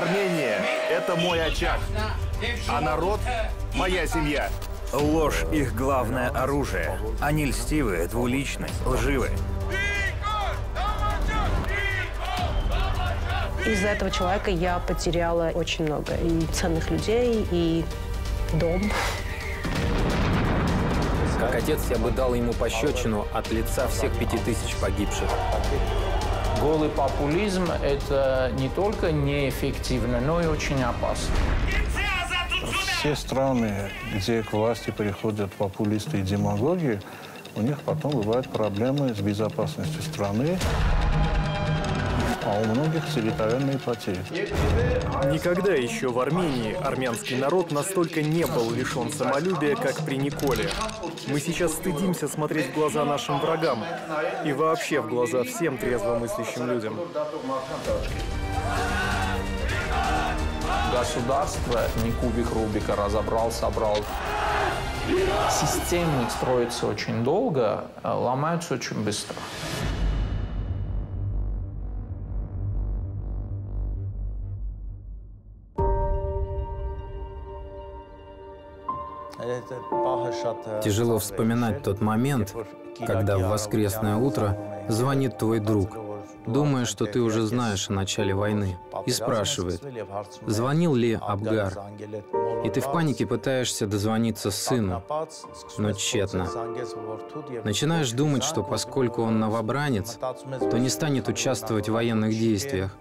Армения – это мой очаг, а народ – моя семья. Ложь – их главное оружие. Они льстивы, двуличны, лживы. Из-за этого человека я потеряла очень много. И ценных людей, и дом. Как отец, я бы дал ему пощечину от лица всех 5000 погибших. Голый популизм – это не только неэффективно, но и очень опасно. Все страны, где к власти приходят популисты и демагоги, у них потом бывают проблемы с безопасностью страны. А у многих территориальные потери. Никогда еще в Армении армянский народ настолько не был лишен самолюбия, как при Николе. Мы сейчас стыдимся смотреть в глаза нашим врагам и вообще в глаза всем трезвомыслящим людям. Государство не кубик Рубика разобрал, собрал. Системы строятся очень долго, ломаются очень быстро. Тяжело вспоминать тот момент, когда в воскресное утро звонит твой друг, думая, что ты уже знаешь о начале войны, и спрашивает, звонил ли Абгар. И ты в панике пытаешься дозвониться сыну, но тщетно. Начинаешь думать, что поскольку он новобранец, то не станет участвовать в военных действиях,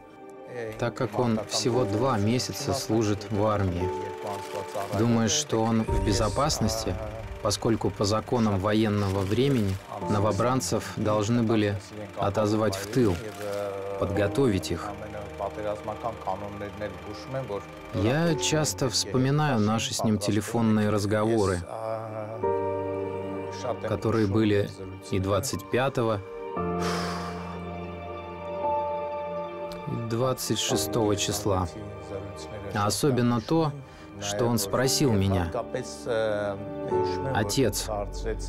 так как он всего 2 месяца служит в армии. Думаешь, что он в безопасности, поскольку по законам военного времени новобранцев должны были отозвать в тыл, подготовить их. Я часто вспоминаю наши с ним телефонные разговоры, которые были и 25-го, 26-го числа. А особенно то, что он спросил меня: «Отец,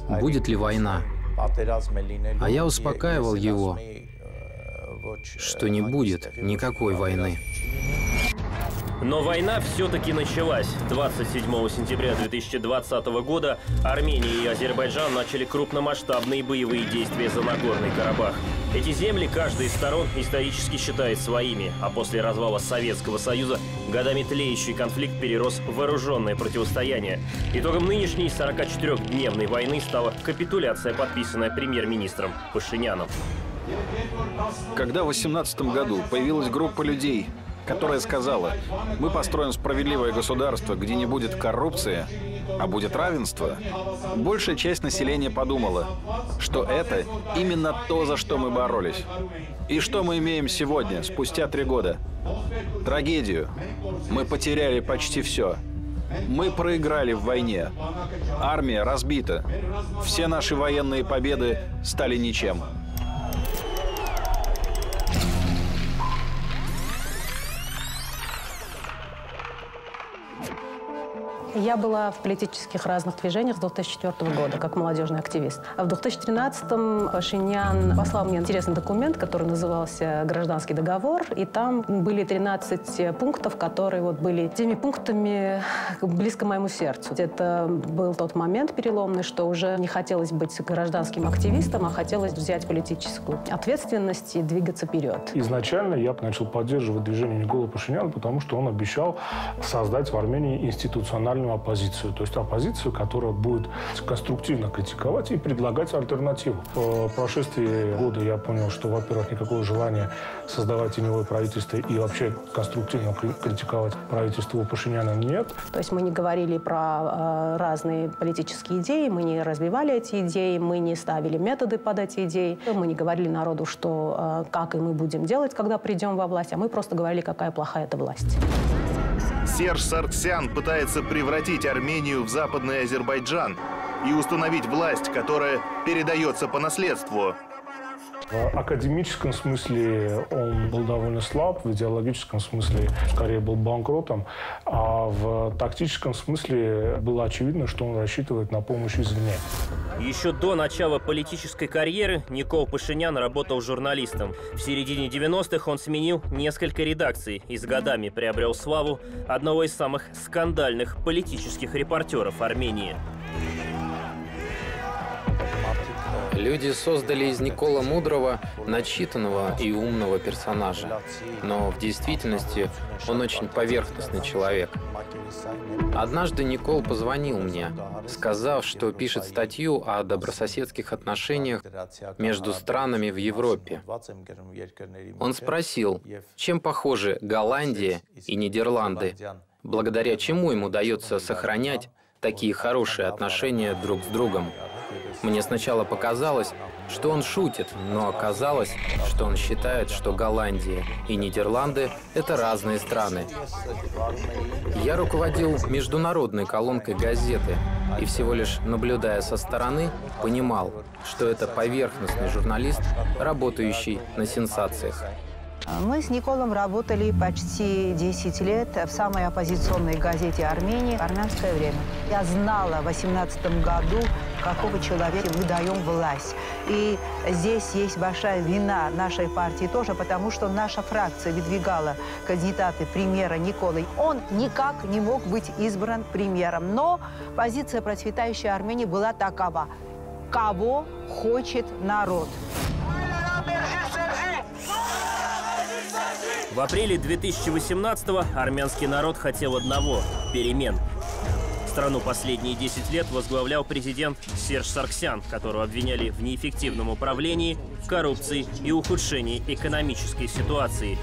будет ли война?» А я успокаивал его, что не будет никакой войны. Но война все-таки началась. 27 сентября 2020 года Армения и Азербайджан начали крупномасштабные боевые действия за Нагорный Карабах. Эти земли каждая из сторон исторически считает своими, а после развала Советского Союза годами тлеющий конфликт перерос в вооруженное противостояние. Итогом нынешней 44-дневной войны стала капитуляция, подписанная премьер-министром Пашиняном. Когда в 2018 году появилась группа людей, которая сказала: мы построим справедливое государство, где не будет коррупции, а будет равенство, большая часть населения подумала, что это именно то, за что мы боролись. И что мы имеем сегодня, спустя 3 года? Трагедию. Мы потеряли почти все. Мы проиграли в войне. Армия разбита. Все наши военные победы стали ничем. Я была в политических разных движениях с 2004 года, как молодежный активист. А в 2013-м Пашинян послал мне интересный документ, который назывался «Гражданский договор», и там были 13 пунктов, которые вот были теми пунктами близко моему сердцу. Это был тот момент переломный, что уже не хотелось быть гражданским активистом, а хотелось взять политическую ответственность и двигаться вперед. Изначально я начал поддерживать движение Никола Пашиняна, потому что он обещал создать в Армении институциональную оппозицию, то есть оппозицию, которая будет конструктивно критиковать и предлагать альтернативу. По прошествии года я понял, что, во-первых, никакого желания создавать теневое правительство и вообще конструктивно критиковать правительство Пашиняна нет. То есть мы не говорили про разные политические идеи, мы не развивали эти идеи, мы не ставили методы под эти идеи, мы не говорили народу, что как и мы будем делать, когда придем во власть, а мы просто говорили, какая плохая эта власть. Серж Саргсян пытается превратить Армению в западный Азербайджан и установить власть, которая передается по наследству. В академическом смысле он был довольно слаб, в идеологическом смысле скорее был банкротом, а в тактическом смысле было очевидно, что он рассчитывает на помощь извне. Еще до начала политической карьеры Никол Пашинян работал журналистом. В середине 90-х он сменил несколько редакций и с годами приобрел славу одного из самых скандальных политических репортеров Армении. Люди создали из Никола мудрого, начитанного и умного персонажа. Но в действительности он очень поверхностный человек. Однажды Никол позвонил мне, сказав, что пишет статью о добрососедских отношениях между странами в Европе. Он спросил, чем похожи Голландия и Нидерланды, благодаря чему им удается сохранять такие хорошие отношения друг с другом. Мне сначала показалось, что он шутит, но оказалось, что он считает, что Голландия и Нидерланды – это разные страны. Я руководил международной колонкой газеты и, всего лишь наблюдая со стороны, понимал, что это поверхностный журналист, работающий на сенсациях. Мы с Николом работали почти 10 лет в самой оппозиционной газете Армении «Армянское время». Я знала в 2018 году, какого человека мы даем власть. И здесь есть большая вина нашей партии тоже, потому что наша фракция выдвигала кандидаты премьера Николы. Он никак не мог быть избран премьером. Но позиция процветающей Армении была такова. Кого хочет народ? В апреле 2018-го армянский народ хотел одного – перемен. Страну последние 10 лет возглавлял президент Серж Саргсян, которого обвиняли в неэффективном управлении, коррупции и ухудшении экономической ситуации.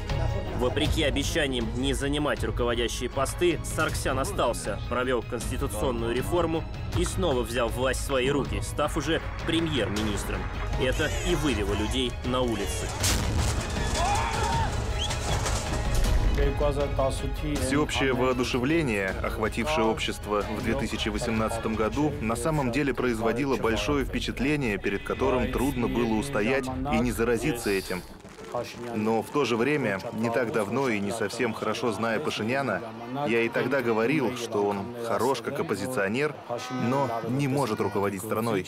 Вопреки обещаниям не занимать руководящие посты, Саргсян остался, провел конституционную реформу и снова взял власть в свои руки, став уже премьер-министром. Это и вывело людей на улицы. Всеобщее воодушевление, охватившее общество в 2018 году, на самом деле производило большое впечатление, перед которым трудно было устоять и не заразиться этим. Но в то же время, не так давно и не совсем хорошо зная Пашиняна, я и тогда говорил, что он хорош как оппозиционер, но не может руководить страной.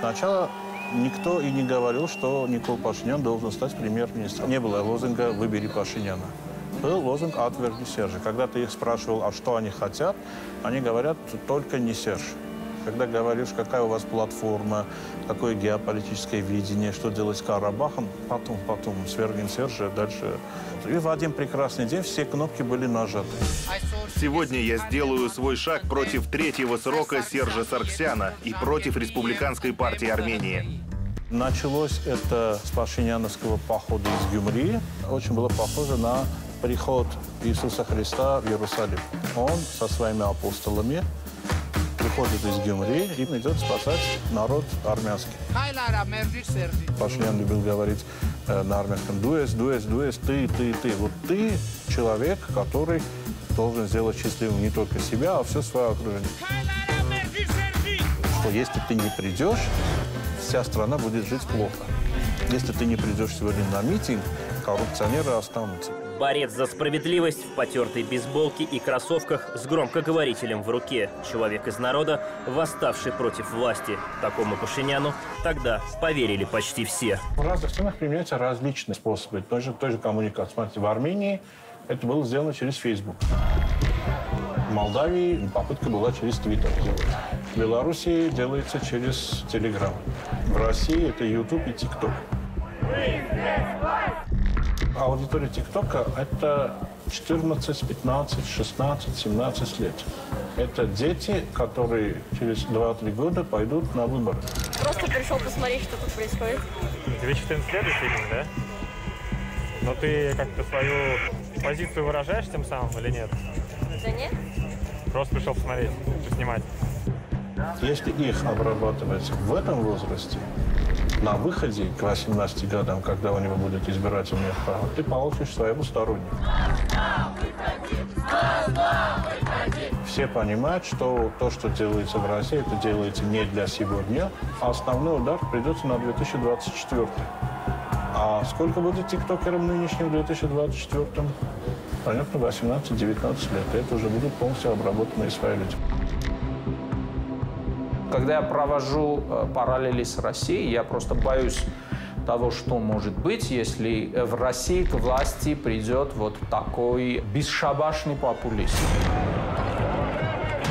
Сначала никто и не говорил, что Никол Пашинян должен стать премьер-министром. Не было лозунга «Выбери Пашиняна». Был лозунг «Отверни Сержа». Когда ты их спрашивал, а что они хотят, они говорят «Только не Серж». Когда говоришь, какая у вас платформа, какое геополитическое видение, что делать с Карабахом, потом, свергнем Сержа, дальше. И в один прекрасный день все кнопки были нажаты. Сегодня я сделаю свой шаг против третьего срока Сержа Саргсяна и против Республиканской партии Армении. Началось это с пашиняновского похода из Гюмри. Очень было похоже на приход Иисуса Христа в Иерусалим. Он со своими апостолами приходит из Гюмри и идет спасать народ армянский. Пашинян любил говорить на армянском «дуэс, ты». Вот ты человек, который должен сделать счастливым не только себя, а все свое окружение. Что если ты не придешь, вся страна будет жить плохо. Если ты не придешь сегодня на митинг, коррупционеры останутся. Борец за справедливость в потертой бейсболке и кроссовках с громкоговорителем в руке. Человек из народа, восставший против власти. Такому Пашиняну тогда поверили почти все. В разных странах применяются различные способы той же коммуникации. Смотрите, в Армении это было сделано через Facebook. В Молдавии попытка была через Twitter. В Белоруссии делается через Telegram. В России это YouTube и TikTok. Аудитория ТикТока – это 14, 15, 16, 17 лет. Это дети, которые через 2-3 года пойдут на выборы. Просто пришел посмотреть, что тут происходит. Тебе 14 лет, да? Но ты как-то свою позицию выражаешь тем самым или нет? Да нет. Просто пришел посмотреть, поснимать. Если их обрабатывать в этом возрасте, на выходе к 18 годам, когда у него будет избирательное право, ты получишь своего сторонника. все понимают, что то, что делается в России, это делается не для сегодня, а основной удар придется на 2024. А сколько будет тиктокерам нынешним в 2024? Понятно, 18-19 лет. Это уже будут полностью обработанные свои люди. Когда я провожу параллели с Россией, я просто боюсь того, что может быть, если в России к власти придет вот такой бесшабашный популист.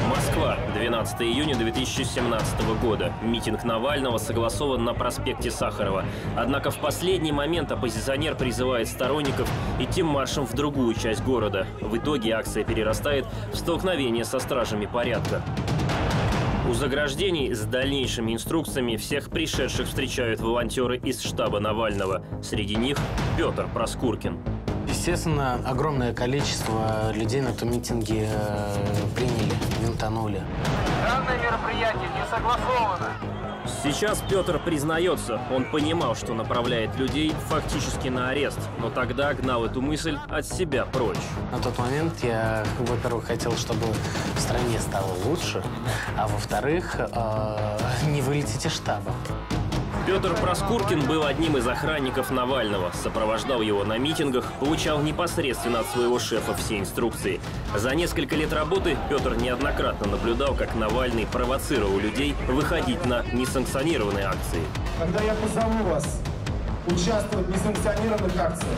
Москва, 12 июня 2017 года. Митинг Навального согласован на проспекте Сахарова. Однако в последний момент оппозиционер призывает сторонников идти маршем в другую часть города. В итоге акция перерастает в столкновение со стражами порядка. У заграждений с дальнейшими инструкциями всех пришедших встречают волонтеры из штаба Навального. Среди них Петр Проскуркин. Естественно, огромное количество людей на этом митинге приняли, винтанули. Данное мероприятие не согласовано. Сейчас Петр признается, он понимал, что направляет людей фактически на арест, но тогда гнал эту мысль от себя прочь. На тот момент я, во-первых, хотел, чтобы в стране стало лучше, а во-вторых, не вылететь из штаба. Петр Проскуркин был одним из охранников Навального, сопровождал его на митингах, получал непосредственно от своего шефа все инструкции. За несколько лет работы Петр неоднократно наблюдал, как Навальный провоцировал людей выходить на несанкционированные акции. Когда я позову вас участвовать в несанкционированных акциях,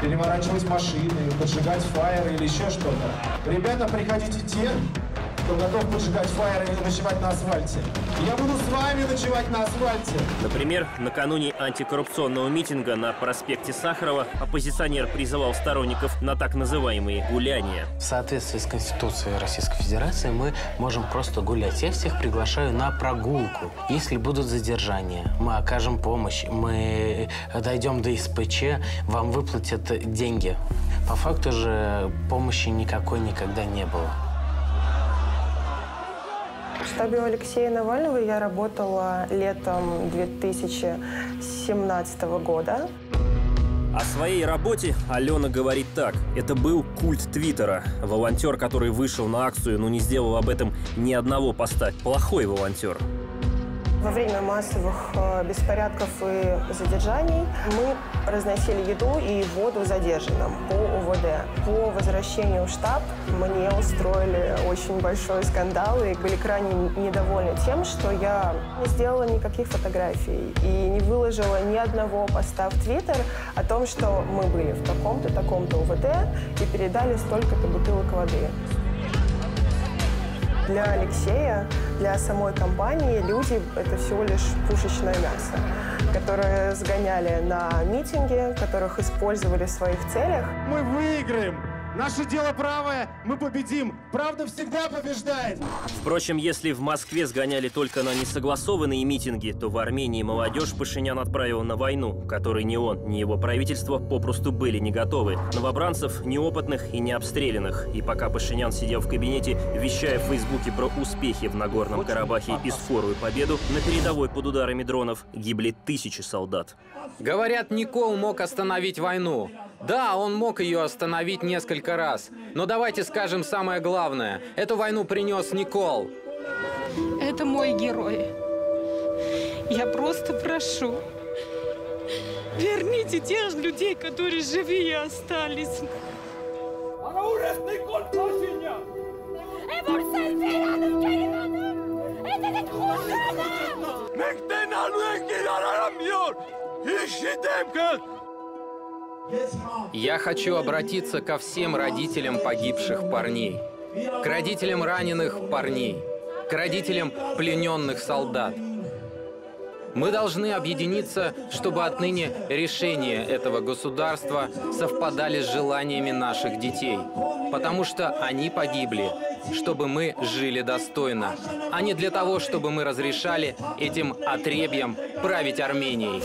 переворачивать машины, поджигать фаеры или еще что-то, ребята, приходите те, кто готов поджигать фаеры и ночевать на асфальте. Я буду с вами ночевать на асфальте. Например, накануне антикоррупционного митинга на проспекте Сахарова оппозиционер призывал сторонников на так называемые гуляния. В соответствии с Конституцией Российской Федерации мы можем просто гулять. Я всех приглашаю на прогулку. Если будут задержания, мы окажем помощь, мы дойдем до СПЧ, вам выплатят деньги. По факту же помощи никакой никогда не было. В штабе Алексея Навального я работала летом 2017 года. О своей работе Алена говорит так. Это был культ Твиттера. Волонтер, который вышел на акцию, но не сделал об этом ни одного поста. Плохой волонтер. Во время массовых беспорядков и задержаний мы разносили еду и воду задержанным по УВД. По возвращению в штаб мне устроили очень большой скандал и были крайне недовольны тем, что я не сделала никаких фотографий и не выложила ни одного поста в Твиттер о том, что мы были в таком-то, таком-то УВД и передали столько-то бутылок воды. Для Алексея, для самой компании люди – это всего лишь пушечное мясо, которое сгоняли на митинги, которых использовали в своих целях. Мы выиграем! Наше дело правое, мы победим. Правда всегда побеждает. Впрочем, если в Москве сгоняли только на несогласованные митинги, то в Армении молодежь Пашинян отправил на войну, которой ни он, ни его правительство попросту были не готовы. Новобранцев, неопытных и необстрелянных. И пока Пашинян сидел в кабинете, вещая в Фейсбуке про успехи в Нагорном Карабахе и скорую победу, на передовой под ударами дронов гибли тысячи солдат. Говорят, Никол мог остановить войну. Да, он мог ее остановить несколько раз. Но давайте скажем самое главное. Эту войну принес Никол. Это мой герой. Я просто прошу, верните тех людей, которые живые остались. Я хочу обратиться ко всем родителям погибших парней, к родителям раненых парней, к родителям плененных солдат. Мы должны объединиться, чтобы отныне решения этого государства совпадали с желаниями наших детей, потому что они погибли, чтобы мы жили достойно, а не для того, чтобы мы разрешали этим отребьям править Арменией.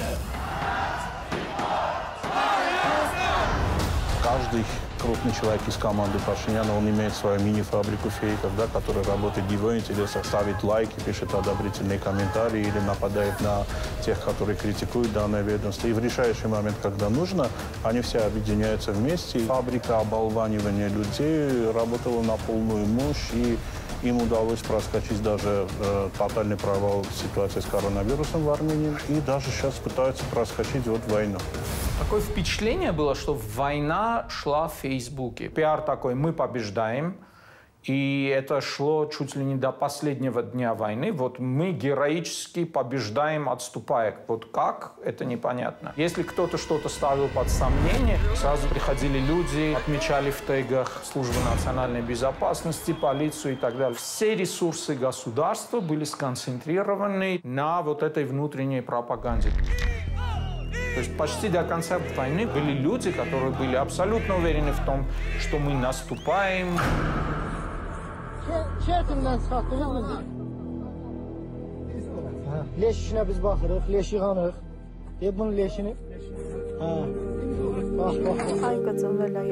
Каждый крупный человек из команды Пашиняна, он имеет свою мини-фабрику фейков, да, которая работает в его интересах, ставит лайки, пишет одобрительные комментарии или нападает на тех, которые критикуют данное ведомство. И в решающий момент, когда нужно, они все объединяются вместе. Фабрика оболванивания людей работала на полную мощь, и Им удалось проскочить даже тотальный провал ситуации с коронавирусом в Армении. И даже сейчас пытаются проскочить вот войну. Такое впечатление было, что война шла в Фейсбуке. Пиар такой: мы побеждаем. И это шло чуть ли не до последнего дня войны. Вот мы героически побеждаем, отступая. Вот как? Это непонятно. Если кто-то что-то ставил под сомнение, сразу приходили люди, отмечали в тегах службы национальной безопасности, полицию и так далее. Все ресурсы государства были сконцентрированы на вот этой внутренней пропаганде. То есть почти до конца войны были люди, которые были абсолютно уверены в том, что мы наступаем.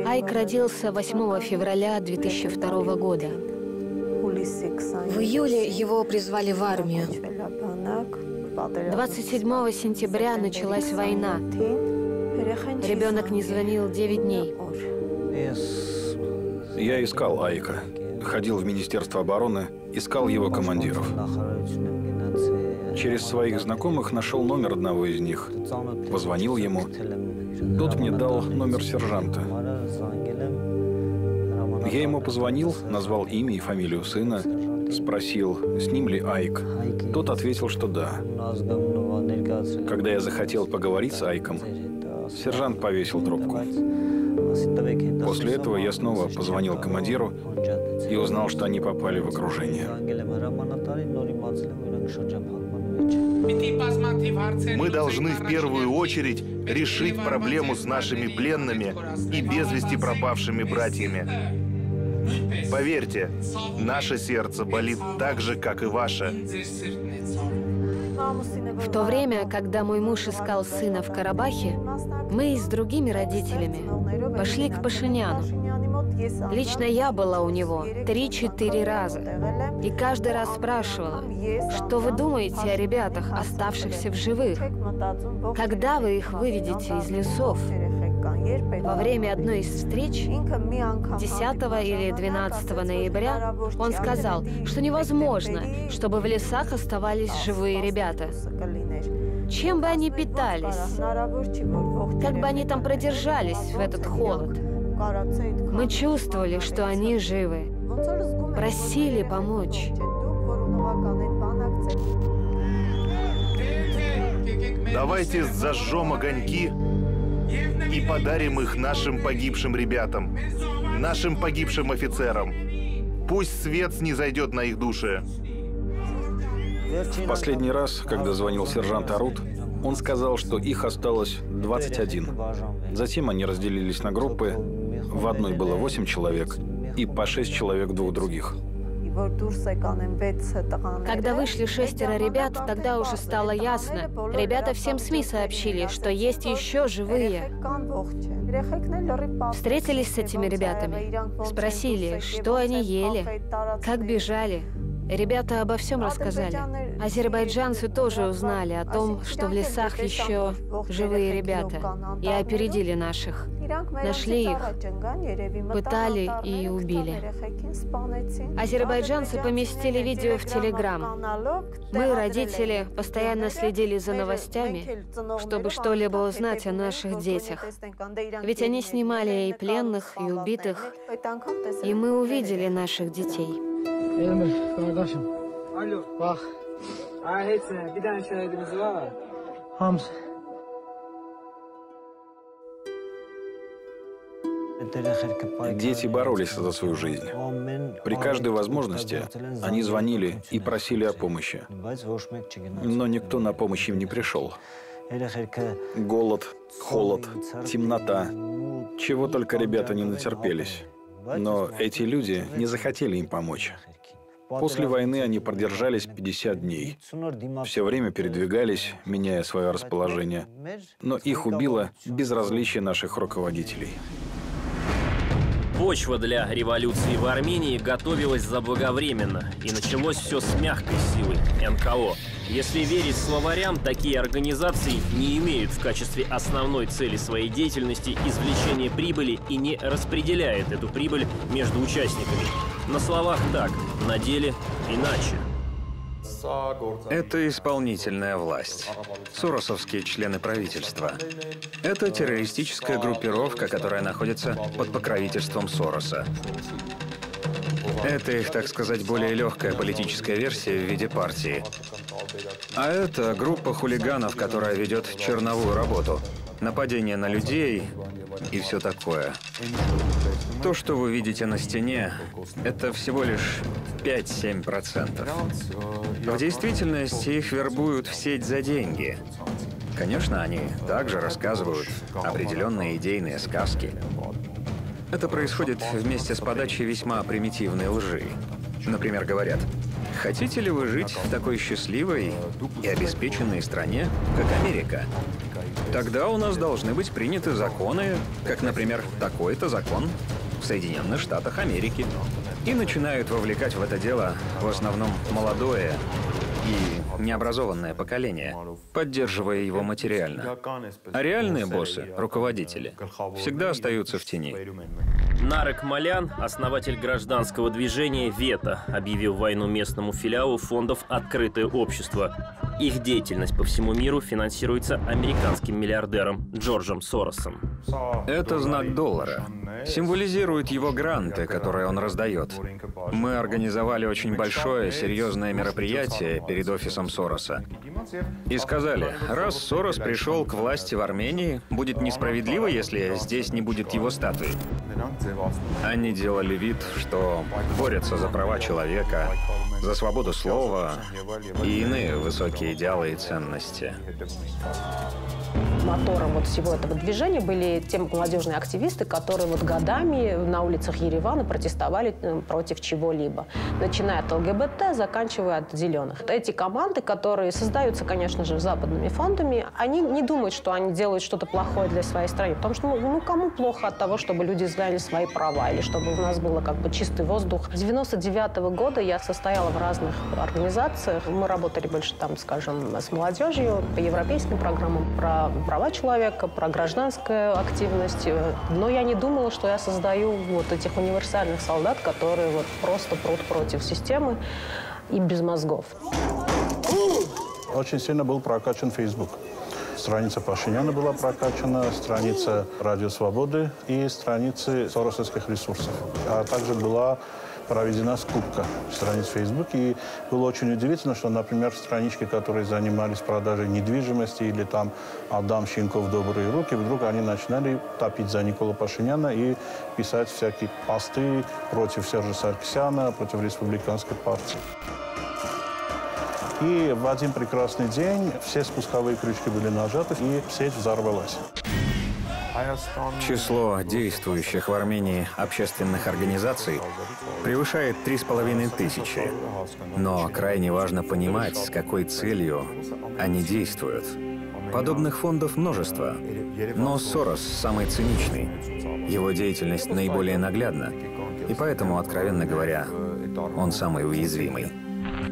Айк родился 8 февраля 2002 года. В июле его призвали в армию. 27 сентября началась война. Ребенок не звонил 9 дней. Я искал Айка. Ходил в Министерство обороны, искал его командиров. Через своих знакомых нашел номер одного из них. Позвонил ему. Тот мне дал номер сержанта. Я ему позвонил, назвал имя и фамилию сына, спросил, с ним ли Айк. Тот ответил, что да. Когда я захотел поговорить с Айком, сержант повесил трубку. После этого я снова позвонил командиру и узнал, что они попали в окружение. Мы должны в первую очередь решить проблему с нашими пленными и без вести пропавшими братьями. Поверьте, наше сердце болит так же, как и ваше. В то время, когда мой муж искал сына в Карабахе, мы с другими родителями пошли к Пашиняну. Лично я была у него 3-4 раза. И каждый раз спрашивала, что вы думаете о ребятах, оставшихся в живых? Когда вы их выведете из лесов? Во время одной из встреч, 10 или 12 ноября, он сказал, что невозможно, чтобы в лесах оставались живые ребята. Чем бы они питались? Как бы они там продержались в этот холод? Мы чувствовали, что они живы. Просили помочь. Давайте зажжем огоньки и подарим их нашим погибшим ребятам, нашим погибшим офицерам. Пусть свет снизойдет на их души. В последний раз, когда звонил сержант Арут, он сказал, что их осталось 21. Затем они разделились на группы. В одной было 8 человек и по 6 человек двух других. Когда вышли 6 ребят, тогда уже стало ясно. Ребята всем СМИ сообщили, что есть еще живые. Встретились с этими ребятами, спросили, что они ели, как бежали. Ребята обо всем рассказали. Азербайджанцы тоже узнали о том, что в лесах еще живые ребята, и опередили наших. Нашли их, пытали и убили. Азербайджанцы поместили видео в Telegram. Мы, родители, постоянно следили за новостями, чтобы что-либо узнать о наших детях. Ведь они снимали и пленных, и убитых, и мы увидели наших детей. Дети боролись за свою жизнь. При каждой возможности они звонили и просили о помощи. Но никто на помощь им не пришел. Голод, холод, темнота. Чего только ребята не натерпелись. Но эти люди не захотели им помочь. После войны они продержались 50 дней. Все время передвигались, меняя свое расположение. Но их убило безразличие наших руководителей. Почва для революции в Армении готовилась заблаговременно, и началось все с мягкой силы НКО. Если верить словарям, такие организации не имеют в качестве основной цели своей деятельности извлечения прибыли и не распределяют эту прибыль между участниками. На словах так, на деле иначе. Это исполнительная власть, соросовские члены правительства. Это террористическая группировка, которая находится под покровительством Сороса. Это их, так сказать, более легкая политическая версия в виде партии. А это группа хулиганов, которая ведет черновую работу. Нападение на людей и все такое. То, что вы видите на стене, это всего лишь 5-7%. В действительности их вербуют в сеть за деньги. Конечно, они также рассказывают определенные идейные сказки. Это происходит вместе с подачей весьма примитивной лжи. Например, говорят: хотите ли вы жить в такой счастливой и обеспеченной стране, как Америка? Тогда у нас должны быть приняты законы, как, например, такой-то закон в Соединенных Штатах Америки. И начинают вовлекать в это дело в основном молодое и необразованное поколение, поддерживая его материально. А реальные боссы, руководители, всегда остаются в тени. Нарек Малян, основатель гражданского движения «ВЕТА», объявил войну местному филиалу фондов «Открытое общество». Их деятельность по всему миру финансируется американским миллиардером Джорджем Соросом. Это знак доллара. Символизирует его гранты, которые он раздает. Мы организовали очень большое, серьезное мероприятие перед офисом Сороса. И сказали, раз Сорос пришел к власти в Армении, будет несправедливо, если здесь не будет его статуи. Они делали вид, что борются за права человека, за свободу слова и иные высокие идеалы и ценности. Мотором вот всего этого движения были те молодежные активисты, которые вот годами на улицах Еревана протестовали против чего-либо, начиная от ЛГБТ, заканчивая от зеленых. Эти команды, которые создаются, конечно же, западными фондами, они не думают, что они делают что-то плохое для своей страны, потому что кому плохо от того, чтобы люди знали свои права или чтобы у нас было как бы чистый воздух. С 1999-го года я состояла в разных организациях, мы работали больше там, скажем, с молодежью по европейским программам про права человека, про гражданскую активность. Но я не думала, что я создаю вот этих универсальных солдат, которые вот просто прут против системы и без мозгов. Очень сильно был прокачан Facebook. Страница Пашиняна была прокачана, страница Радио Свободы и страницы соросовских ресурсов. А также была проведена скупка страниц Facebook. И было очень удивительно, что, например, странички, которые занимались продажей недвижимости или там Адам Щенков «Добрые руки», вдруг они начинали топить за Никола Пашиняна и писать всякие посты против Сержа Саргсяна, против Республиканской партии. И в один прекрасный день все спусковые крючки были нажаты, и сеть взорвалась. Число действующих в Армении общественных организаций превышает 3500. Но крайне важно понимать, с какой целью они действуют. Подобных фондов множество, но Сорос самый циничный. Его деятельность наиболее наглядна, и поэтому, откровенно говоря, он самый уязвимый.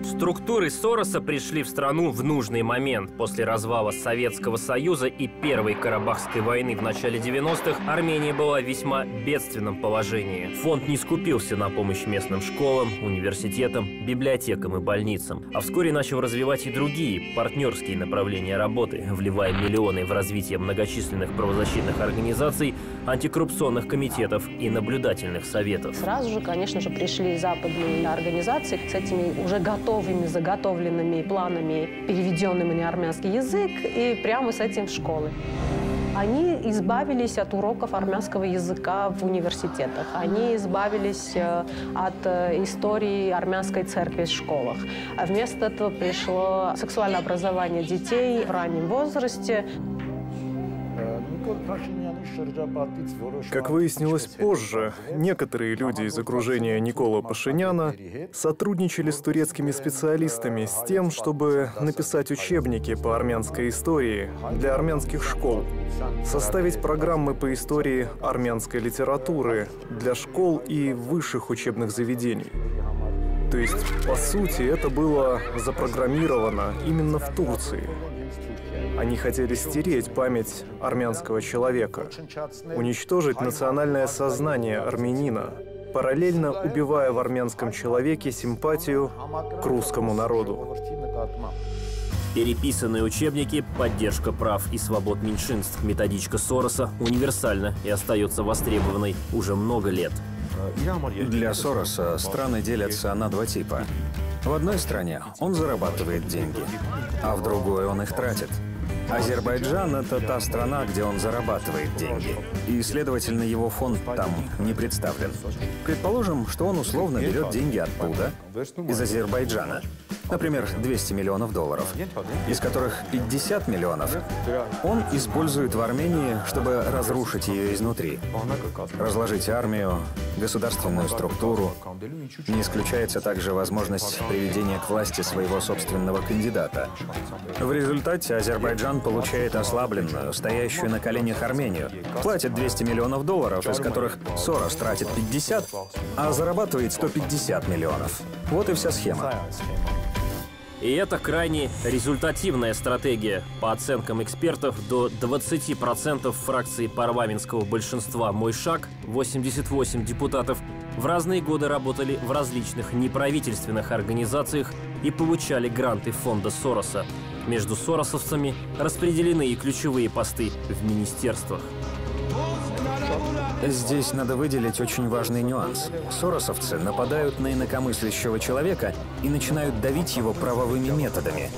Структуры Сороса пришли в страну в нужный момент. После развала Советского Союза и Первой Карабахской войны в начале 90-х Армения была в весьма бедственном положении. Фонд не скупился на помощь местным школам, университетам, библиотекам и больницам. А вскоре начал развивать и другие партнерские направления работы, вливая миллионы в развитие многочисленных правозащитных организаций, антикоррупционных комитетов и наблюдательных советов. Сразу же, конечно же, пришли западные организации с этими уже готовыми, заготовленными планами, переведенными на армянский язык, и прямо с этим в школы. Они избавились от уроков армянского языка в университетах. Они избавились от истории армянской церкви в школах. А вместо этого пришло сексуальное образование детей в раннем возрасте. Как выяснилось позже, некоторые люди из окружения Никола Пашиняна сотрудничали с турецкими специалистами с тем, чтобы написать учебники по армянской истории для армянских школ, составить программы по истории армянской литературы для школ и высших учебных заведений. То есть, по сути, это было запрограммировано именно в Турции. Они хотели стереть память армянского человека, уничтожить национальное сознание армянина, параллельно убивая в армянском человеке симпатию к русскому народу. Переписанные учебники, поддержка прав и свобод меньшинств. Методичка Сороса универсальна и остается востребованной уже много лет. Для Сороса страны делятся на два типа. В одной стране он зарабатывает деньги, а в другой он их тратит. Азербайджан – это та страна, где он зарабатывает деньги, и, следовательно, его фонд там не представлен. Предположим, что он условно берет деньги оттуда, из Азербайджана. Например, 200 миллионов долларов, из которых 50 миллионов он использует в Армении, чтобы разрушить ее изнутри, разложить армию, государственную структуру. Не исключается также возможность приведения к власти своего собственного кандидата. В результате Азербайджан получает ослабленную, стоящую на коленях Армению, платит 200 миллионов долларов, из которых Сорос тратит 50, а зарабатывает 150 миллионов. Вот и вся схема. И это крайне результативная стратегия. По оценкам экспертов, до 20% фракции парламентского большинства «Мой шаг», 88 депутатов, в разные годы работали в различных неправительственных организациях и получали гранты фонда Сороса. Между соросовцами распределены и ключевые посты в министерствах. Здесь надо выделить очень важный нюанс. Соросовцы нападают на инакомыслящего человека и начинают давить его правовыми методами.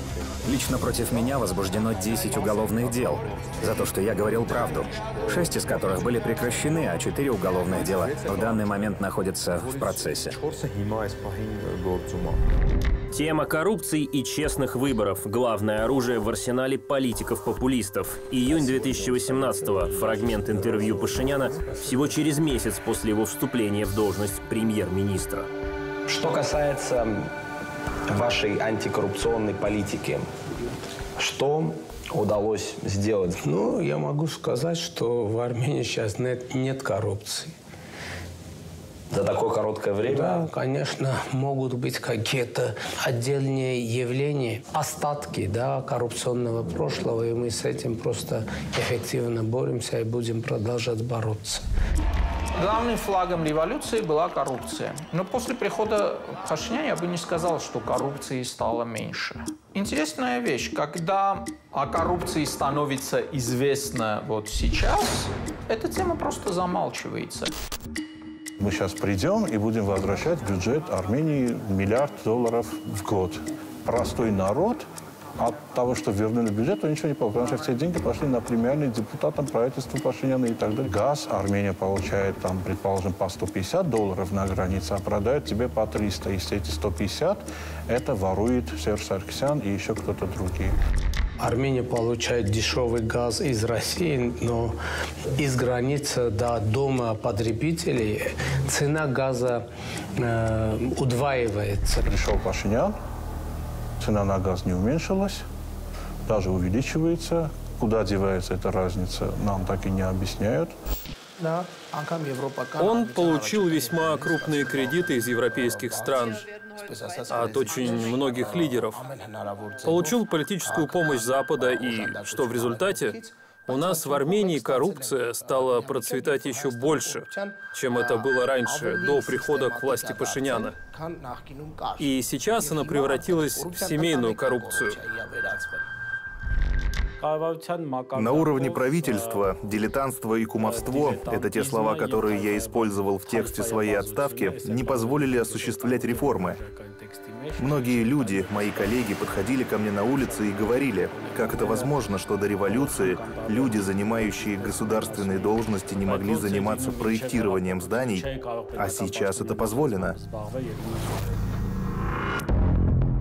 Лично против меня возбуждено 10 уголовных дел за то, что я говорил правду, 6 из которых были прекращены, а 4 уголовных дела в данный момент находятся в процессе. Тема коррупции и честных выборов – главное оружие в арсенале политиков-популистов. Июнь 2018-го. Фрагмент интервью Пашиняна всего через месяц после его вступления в должность премьер-министра. Что касается вашей антикоррупционной политики, что удалось сделать? Ну, я могу сказать, что в Армении сейчас нет коррупции. За такое короткое время? Да, конечно, могут быть какие-то отдельные явления, остатки, да, коррупционного прошлого, и мы с этим просто эффективно боремся и будем продолжать бороться. Главным флагом революции была коррупция. Но после прихода Пашиняна я бы не сказал, что коррупции стало меньше. Интересная вещь, когда о коррупции становится известно вот сейчас, эта тема просто замалчивается. Мы сейчас придем и будем возвращать в бюджет Армении $1 миллиард в год. Простой народ от того, что вернули бюджет, он ничего не получил, потому что все деньги пошли на премиальные депутатам правительства Пашиняна и так далее. Газ Армения получает, там, предположим, по $150 на границе, а продает тебе по 300. Если эти 150, это ворует Серж Саргсян и еще кто-то другие. Армения получает дешевый газ из России, но из границы до дома потребителей цена газа удваивается. Пришел Пашинян, цена на газ не уменьшилась, даже увеличивается. Куда девается эта разница, нам так и не объясняют. Он получил весьма крупные кредиты из европейских стран, от очень многих лидеров. Получил политическую помощь Запада, и, что в результате, у нас в Армении коррупция стала процветать еще больше, чем это было раньше, до прихода к власти Пашиняна. И сейчас она превратилась в семейную коррупцию. На уровне правительства дилетантство и кумовство – это те слова, которые я использовал в тексте своей отставки, не позволили осуществлять реформы. Многие люди, мои коллеги, подходили ко мне на улице и говорили, как это возможно, что до революции люди, занимающие государственные должности, не могли заниматься проектированием зданий, а сейчас это позволено.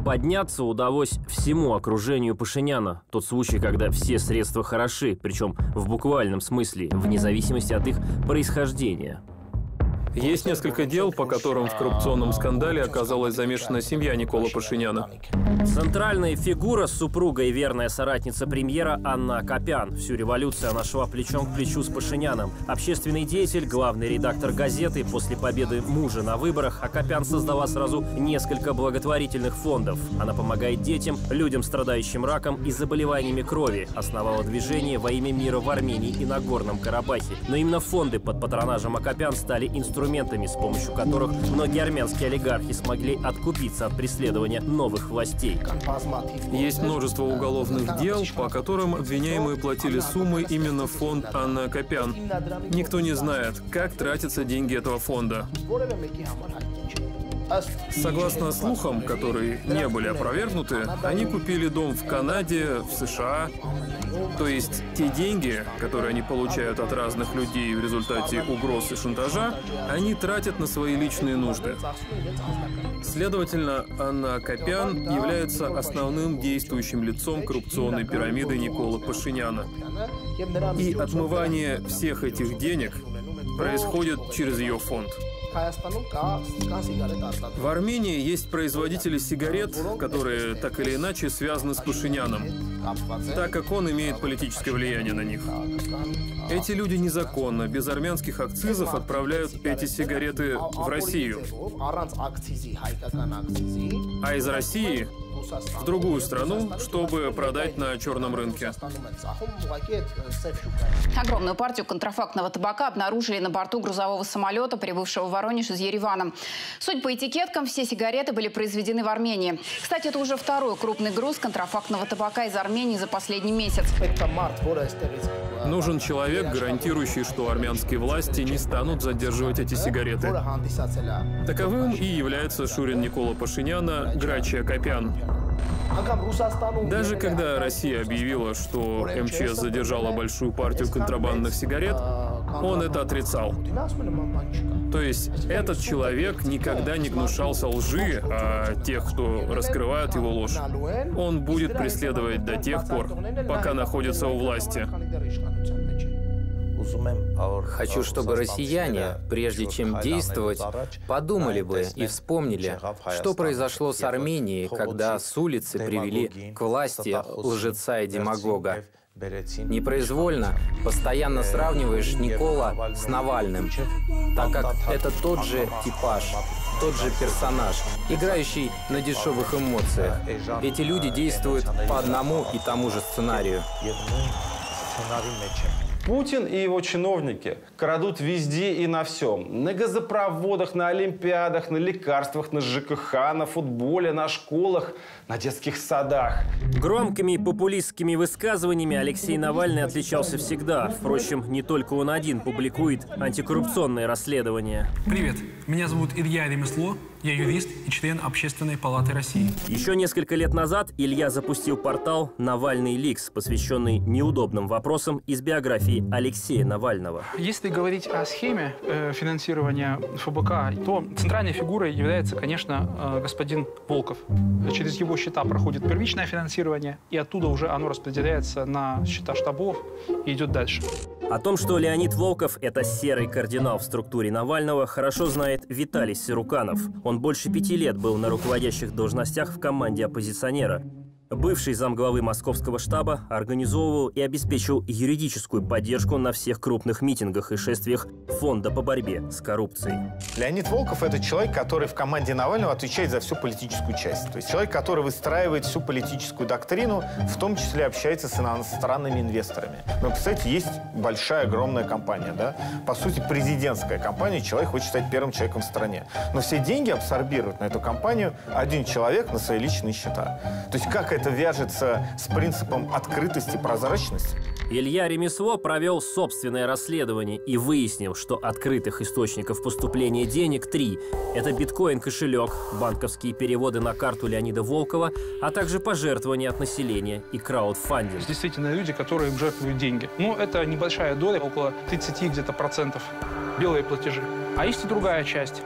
Подняться удалось всему окружению Пашиняна. Тот случай, когда все средства хороши, причем в буквальном смысле, вне зависимости от их происхождения. Есть несколько дел, по которым в коррупционном скандале оказалась замешана семья Никола Пашиняна. Центральная фигура, супруга и верная соратница премьера Анна Акопян. Всю революцию она шла плечом к плечу с Пашиняном. Общественный деятель, главный редактор газеты. После победы мужа на выборах Акопян создала сразу несколько благотворительных фондов. Она помогает детям, людям, страдающим раком и заболеваниями крови. Основала движение во имя мира в Армении и Нагорном Карабахе. Но именно фонды под патронажем Акопян стали инструментом инструментами, с помощью которых многие армянские олигархи смогли откупиться от преследования новых властей. Есть множество уголовных дел, по которым обвиняемые платили суммы именно в фонд Анны Акопян. Никто не знает, как тратятся деньги этого фонда. Согласно слухам, которые не были опровергнуты, они купили дом в Канаде, в США. То есть те деньги, которые они получают от разных людей в результате угроз и шантажа, они тратят на свои личные нужды. Следовательно, Анна Акопян является основным действующим лицом коррупционной пирамиды Никола Пашиняна. И отмывание всех этих денег происходит через ее фонд. В Армении есть производители сигарет, которые так или иначе связаны с Пашиняном, так как он имеет политическое влияние на них. Эти люди незаконно, без армянских акцизов, отправляют эти сигареты в Россию, а из России в другую страну, чтобы продать на черном рынке. Огромную партию контрафактного табака обнаружили на борту грузового самолета, прибывшего в Воронеж из Еревана. Судя по этикеткам, все сигареты были произведены в Армении. Кстати, это уже второй крупный груз контрафактного табака из Армении за последний месяц. Нужен человек, гарантирующий, что армянские власти не станут задерживать эти сигареты. Таковым и является шурин Никола Пашиняна Грачья Акопян. Даже когда Россия объявила, что МЧС задержала большую партию контрабандных сигарет, он это отрицал. То есть этот человек никогда не гнушался лжи о тех, кто раскрывает его ложь. Он будет преследовать до тех пор, пока находится у власти. Хочу, чтобы россияне, прежде чем действовать, подумали бы и вспомнили, что произошло с Арменией, когда с улицы привели к власти лжеца и демагога. Непроизвольно постоянно сравниваешь Никола с Навальным, так как это тот же типаж, тот же персонаж, играющий на дешевых эмоциях. Эти люди действуют по одному и тому же сценарию. Путин и его чиновники крадут везде и на всем. На газопроводах, на олимпиадах, на лекарствах, на ЖКХ, на футболе, на школах, на детских садах. Громкими и популистскими высказываниями Алексей Навальный отличался всегда. Впрочем, не только он один публикует антикоррупционные расследования. Привет, меня зовут Илья Ремесло. Я юрист и член Общественной палаты России. Еще несколько лет назад Илья запустил портал «Навальный Ликс», посвященный неудобным вопросам из биографии Алексея Навального. Если говорить о схеме финансирования ФБК, то центральной фигурой является, конечно, господин Волков. Через его счета проходит первичное финансирование, и оттуда уже оно распределяется на счета штабов и идет дальше. О том, что Леонид Волков – это серый кардинал в структуре Навального, хорошо знает Виталий Сюруканов. Он больше 5 лет был на руководящих должностях в команде оппозиционера. Бывший замглавы московского штаба организовывал и обеспечил юридическую поддержку на всех крупных митингах и шествиях Фонда по борьбе с коррупцией. Леонид Волков – это человек, который в команде Навального отвечает за всю политическую часть. То есть человек, который выстраивает всю политическую доктрину, в том числе общается с иностранными инвесторами. Но, кстати, есть большая, огромная компания, да? По сути, президентская компания, человек хочет стать первым человеком в стране. Но все деньги абсорбирует на эту компанию один человек на свои личные счета. То есть как это вяжется с принципом открытости, прозрачности. Илья Ремесло провел собственное расследование и выяснил, что открытых источников поступления денег 3. Это биткоин-кошелек, банковские переводы на карту Леонида Волкова, а также пожертвования от населения и краудфандинг. Действительно, люди, которые жертвуют деньги. Но это небольшая доля, около 30 где-то %, белые платежи. А есть и другая часть.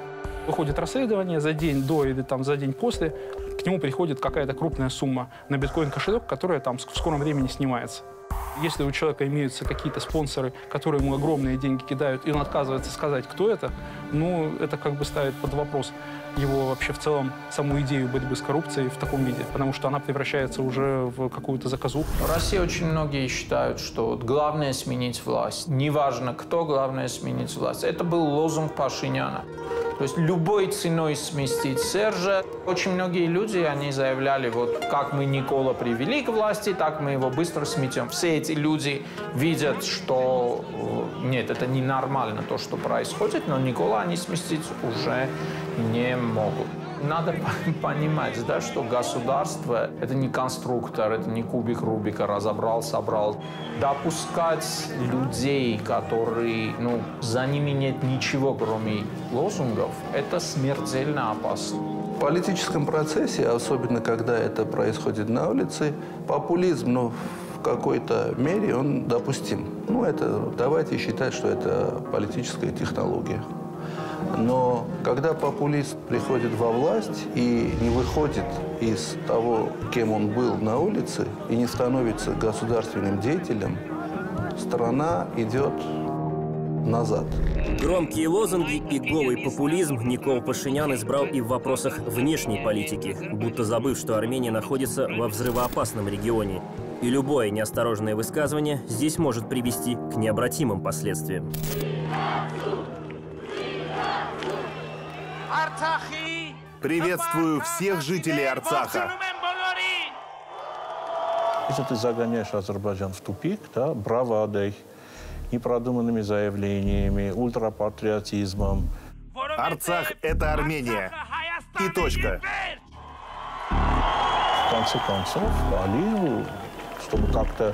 Выходит расследование за день до или там за день после, к нему приходит какая-то крупная сумма на биткоин-кошелек, которая там в скором времени снимается. Если у человека имеются какие-то спонсоры, которые ему огромные деньги кидают, и он отказывается сказать, кто это, ну, это как бы ставит под вопрос его вообще в целом саму идею борьбы с коррупцией в таком виде, потому что она превращается уже в какую-то заказуху. В России очень многие считают, что вот главное сменить власть. Неважно кто, главное сменить власть. Это был лозунг Пашиняна. То есть любой ценой сместить Сержа. Очень многие люди, они заявляли, вот как мы Никола привели к власти, так мы его быстро сметем. Все эти люди видят, что нет, это ненормально то, что происходит, но Никола они сместить уже не могут. Надо понимать, да, что государство – это не конструктор, это не кубик Рубика, разобрал, собрал. Допускать людей, которые, за ними нет ничего, кроме лозунгов, это смертельно опасно. В политическом процессе, особенно когда это происходит на улице, популизм, в какой-то мере он допустим. Давайте считать, что это политическая технология. Но когда популист приходит во власть и не выходит из того, кем он был на улице, и не становится государственным деятелем, страна идет назад. Громкие лозунги и голый популизм Никол Пашинян избрал и в вопросах внешней политики, будто забыв, что Армения находится во взрывоопасном регионе. И любое неосторожное высказывание здесь может привести к необратимым последствиям. Приветствую всех жителей Арцаха. Если ты загоняешь Азербайджан в тупик, бравадой, непродуманными заявлениями, ультрапатриотизмом. Арцах – это Армения. И точка. В конце концов, Алиеву, чтобы как-то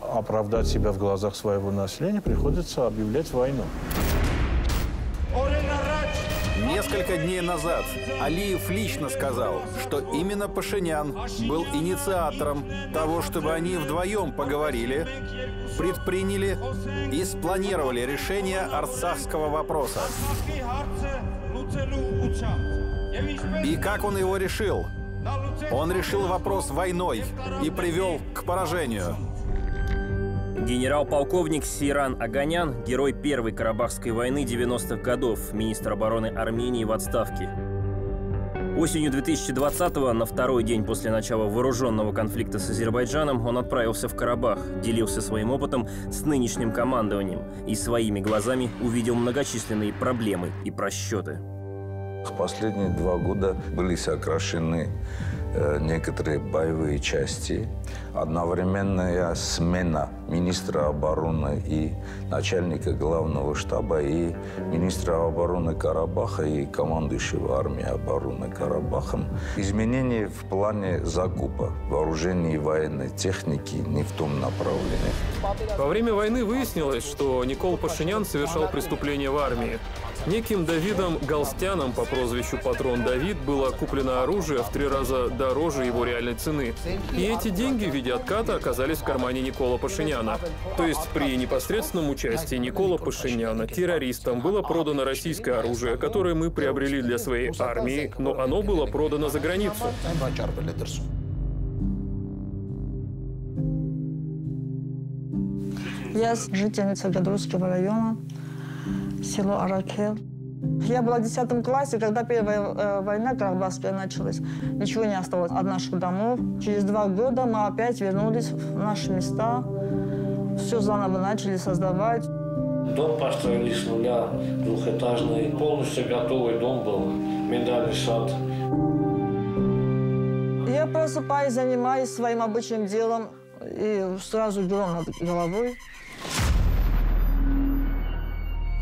оправдать себя в глазах своего населения, приходится объявлять войну. Несколько дней назад Алиев лично сказал, что именно Пашинян был инициатором того, чтобы они вдвоем поговорили, предприняли и спланировали решение арцахского вопроса. И как он его решил? Он решил вопрос войной и привел к поражению. Генерал-полковник Сейран Оганян, герой Первой Карабахской войны 90-х годов, министр обороны Армении в отставке. Осенью 2020-го, на второй день после начала вооруженного конфликта с Азербайджаном, он отправился в Карабах, делился своим опытом с нынешним командованием и своими глазами увидел многочисленные проблемы и просчеты. В последние 2 года были сокращены некоторые боевые части. Одновременная смена министра обороны и начальника главного штаба, и министра обороны Карабаха, и командующего армией обороны Карабахом. Изменения в плане закупа вооружений и военной техники не в том направлении. Во время войны выяснилось, что Никол Пашинян совершал преступление в армии. Неким Давидом Галстяном по прозвищу «Патрон Давид» было куплено оружие в 3 раза дороже его реальной цены. И эти деньги в виде отката оказались в кармане Никола Пашиняна. То есть при непосредственном участии Никола Пашиняна террористам было продано российское оружие, которое мы приобрели для своей армии, но оно было продано за границу. Я жительница Гадрусского района, село Аракел. Я была в 10 классе, когда первая война Карабахская началась. Ничего не осталось от наших домов. Через 2 года мы опять вернулись в наши места. Все заново начали создавать. Дом построили с нуля, двухэтажный. Полностью готовый дом был, миндальный сад. Я просыпаюсь, занимаюсь своим обычным делом. И сразу дрон над головой.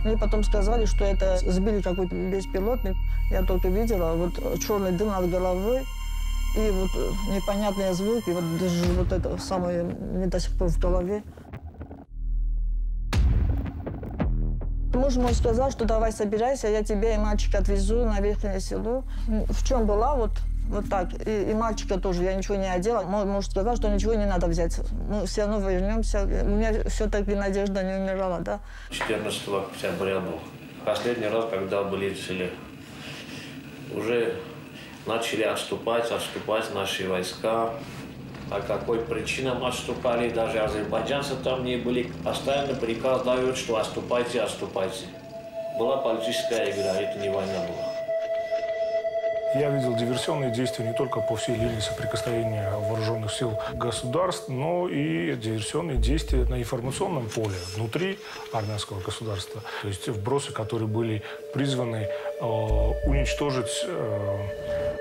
Мне потом сказали, что это сбили какой-то беспилотник. Я только видела черный дым над головой и непонятные звуки, даже это самое мне до сих пор в голове. Муж мой сказал, что давай собирайся, я тебя и мальчика отвезу на верхнее село. В чем была так. И мальчика тоже я ничего не одела. Мой муж сказал, что ничего не надо взять. Мы все равно вернемся. У меня все-таки надежда не умирала, да. 14 октября был. Последний раз, когда были в селе. Уже начали отступать наши войска. По какой причинам отступали, даже азербайджанцы там не были. Постоянно приказ дают, что отступайте. Была политическая игра, это не война была. Я видел диверсионные действия не только по всей линии соприкосновения вооруженных сил государств, но и диверсионные действия на информационном поле внутри армянского государства. То есть вбросы, которые были призваны уничтожить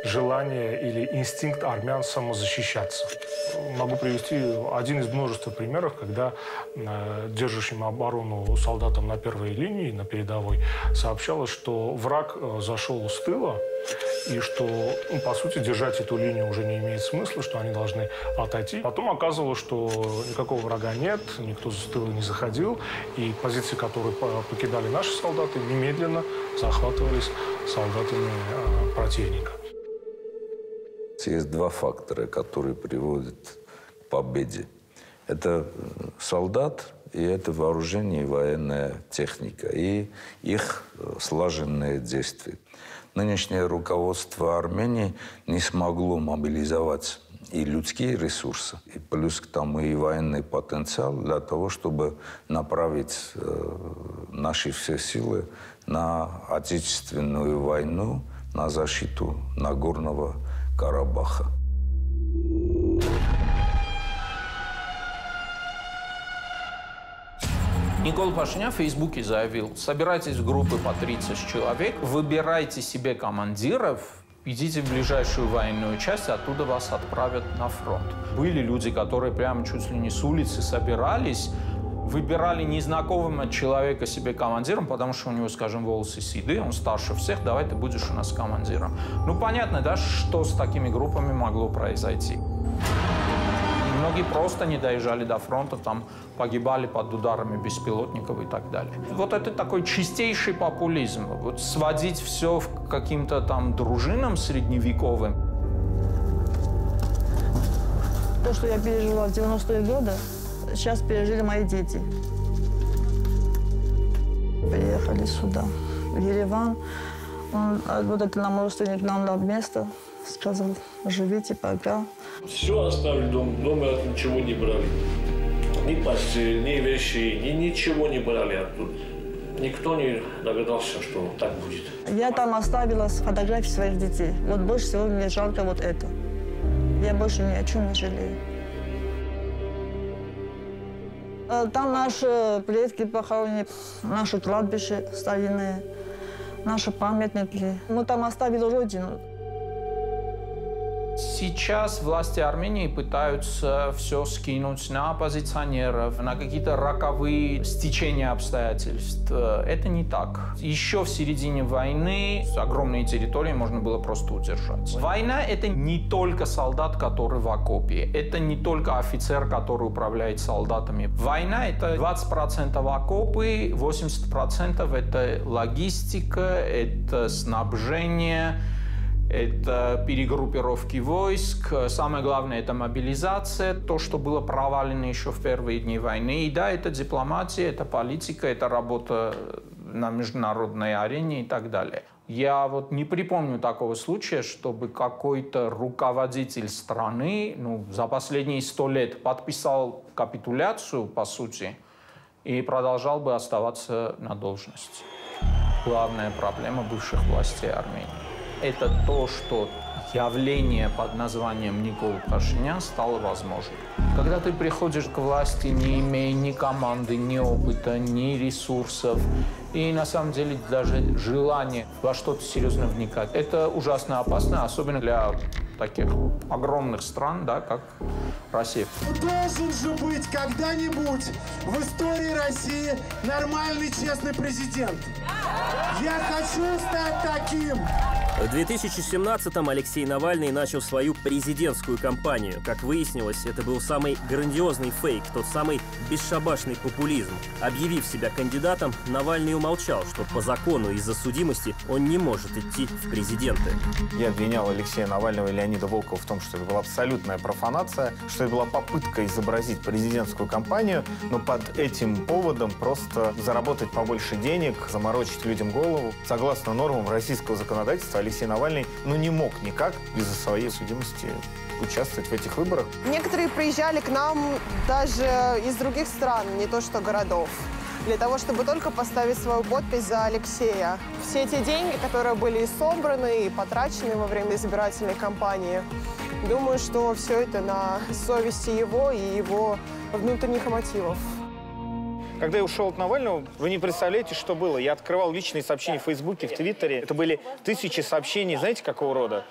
желание или инстинкт армян самозащищаться. Могу привести один из множества примеров, когда держащим оборону солдатам на первой линии, на передовой, сообщалось, что враг зашел с тыла, и что, по сути, держать эту линию уже не имеет смысла, что они должны отойти. Потом оказывалось, что никакого врага нет, никто с тыла не заходил, и позиции, которые покидали наши солдаты, немедленно захватывались солдатами противника. Есть два фактора, которые приводят к победе. Это солдат и это вооружение и военная техника, и их слаженные действия. Нынешнее руководство Армении не смогло мобилизовать и людские ресурсы, и плюс к тому и военный потенциал для того, чтобы направить наши все силы на отечественную войну, на защиту Нагорного Карабаха. Никол Пашинян в Фейсбуке заявил: собирайтесь в группы по 30 человек, выбирайте себе командиров, идите в ближайшую военную часть, оттуда вас отправят на фронт. Были люди, которые прямо чуть ли не с улицы собирались, выбирали незнакомого человека себе командиром, потому что у него, скажем, волосы седые, он старше всех, давай ты будешь у нас командиром. Ну, понятно, да, что с такими группами могло произойти. Многие просто не доезжали до фронта, там погибали под ударами беспилотников и так далее. Вот это такой чистейший популизм. Вот сводить все к каким-то там дружинам средневековым. То, что я пережила в 90-е годы, сейчас пережили мои дети. Приехали сюда, в Ереван. Он, вот это нам родственник, нам дал место, сказал, живите пока. Все оставили дома, дома ничего не брали. Ни постель, ни вещи, ничего не брали оттуда. Никто не догадался, что так будет. Я там оставила фотографии своих детей. Вот больше всего мне жалко вот это. Я больше ни о чем не жалею. Там наши предки похоронены, наши кладбища старинные, наши памятники. Мы там оставили родину. Сейчас власти Армении пытаются все скинуть на оппозиционеров, на какие-то роковые стечения обстоятельств. Это не так. Еще в середине войны огромные территории можно было просто удержать. Война — это не только солдат, который в окопе. Это не только офицер, который управляет солдатами. Война — это 20% окопы, 80% — это логистика, это снабжение, это перегруппировки войск, самое главное – это мобилизация, то, что было провалено еще в первые дни войны. И да, это дипломатия, это политика, это работа на международной арене и так далее. Я вот не припомню такого случая, чтобы какой-то руководитель страны, ну, за последние 100 лет подписал капитуляцию, по сути, и продолжал бы оставаться на должности. Главная проблема бывших властей Армении. Это то, что явление под названием Никол Пашинян стало возможным. Когда ты приходишь к власти, не имея ни команды, ни опыта, ни ресурсов, и на самом деле даже желания во что-то серьезно вникать, это ужасно опасно, особенно для таких огромных стран, да, как Россия. Должен же быть когда-нибудь в истории России нормальный, честный президент. Я хочу стать таким. В 2017-м Алексей Навальный начал свою президентскую кампанию. Как выяснилось, это был самый грандиозный фейк, тот самый бесшабашный популизм. Объявив себя кандидатом, Навальный умолчал, что по закону из-за судимости он не может идти в президенты. Я обвинял Алексея Навального и Леонида Волкова в том, что это была абсолютная профанация, что это была попытка изобразить президентскую кампанию, но под этим поводом просто заработать побольше денег, заморочить людям голову. Согласно нормам российского законодательства, Алексей Навальный, ну, не мог никак из-за своей судимости участвовать в этих выборах. Некоторые приезжали к нам даже из других стран, не то что городов. для того, чтобы только поставить свою подпись за Алексея. Все те деньги, которые были и собраны, и потрачены во время избирательной кампании, думаю, что все это на совести его и его внутренних мотивов. Когда я ушел от Навального, вы не представляете, что было. Я открывал личные сообщения в Фейсбуке, в Твиттере. Это были тысячи сообщений, знаете, какого рода?